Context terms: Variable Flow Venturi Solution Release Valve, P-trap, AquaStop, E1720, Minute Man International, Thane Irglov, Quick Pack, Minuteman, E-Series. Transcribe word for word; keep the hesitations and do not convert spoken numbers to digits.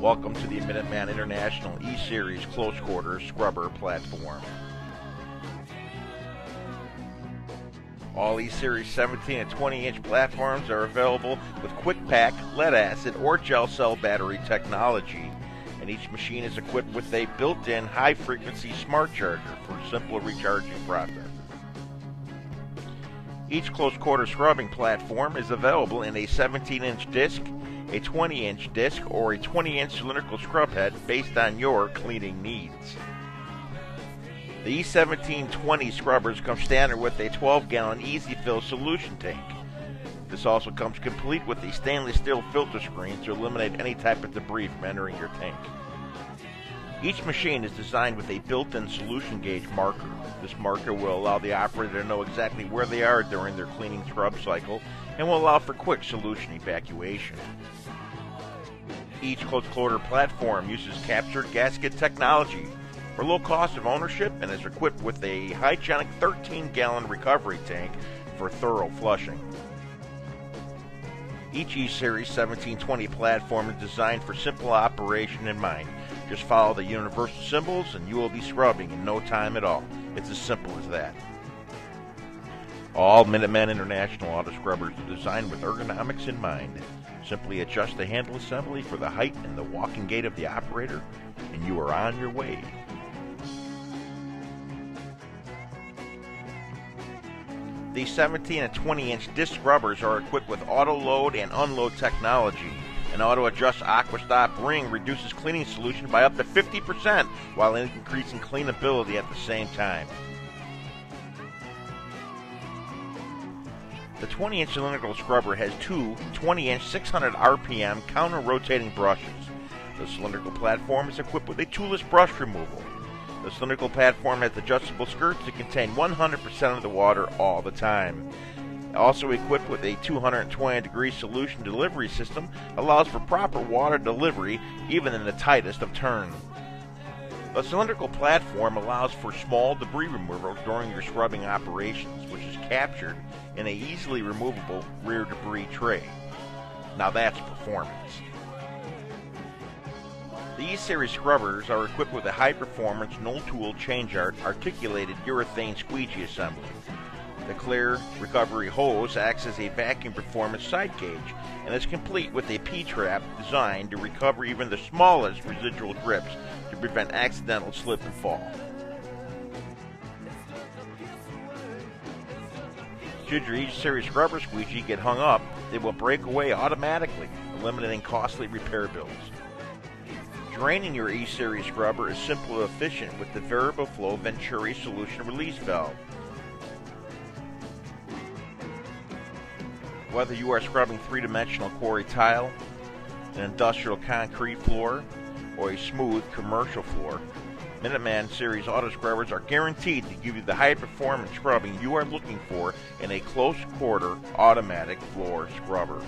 Welcome to the Minute Man International E Series Close Quarter Scrubber Platform. All E Series seventeen and twenty inch platforms are available with Quick Pack, lead acid, or gel cell battery technology, and each machine is equipped with a built-in high-frequency smart charger for simple recharging process. Each close-quarter scrubbing platform is available in a seventeen inch disc, a twenty inch disc, or a twenty inch cylindrical scrub head based on your cleaning needs. The E seventeen twenty scrubbers come standard with a twelve gallon easy-fill solution tank. This also comes complete with a stainless steel filter screen to eliminate any type of debris from entering your tank. Each machine is designed with a built-in solution gauge marker. This marker will allow the operator to know exactly where they are during their cleaning scrub cycle and will allow for quick solution evacuation. Each close-quarter platform uses captured gasket technology for low cost of ownership and is equipped with a hygienic thirteen gallon recovery tank for thorough flushing. Each E Series seventeen twenty platform is designed for simple operation in mind. Just follow the universal symbols and you will be scrubbing in no time at all. It's as simple as that. All Minute Man International auto scrubbers are designed with ergonomics in mind. Simply adjust the handle assembly for the height and the walking gait of the operator, and you are on your way. The seventeen and twenty inch disc scrubbers are equipped with auto load and unload technology. An auto-adjust AquaStop ring reduces cleaning solution by up to fifty percent while increasing cleanability at the same time. The twenty inch cylindrical scrubber has two twenty inch six hundred R P M counter-rotating brushes. The cylindrical platform is equipped with a toolless brush removal. The cylindrical platform has adjustable skirts to contain one hundred percent of the water all the time. Also equipped with a two hundred twenty degree solution delivery system, allows for proper water delivery even in the tightest of turns. The cylindrical platform allows for small debris removal during your scrubbing operations, which is captured in an easily removable rear debris tray. Now that's performance. The E Series scrubbers are equipped with a high-performance, no-tool changeart articulated urethane squeegee assembly. The clear recovery hose acts as a vacuum performance side cage and is complete with a P-trap designed to recover even the smallest residual drips to prevent accidental slip and fall. Should your E Series scrubber squeegee get hung up, it will break away automatically, eliminating costly repair bills. Draining your E Series scrubber is simple and efficient with the Variable Flow Venturi Solution Release Valve. Whether you are scrubbing three-dimensional quarry tile, an industrial concrete floor, or a smooth commercial floor, Minute Man Series auto scrubbers are guaranteed to give you the high-performance scrubbing you are looking for in a close-quarter automatic floor scrubber.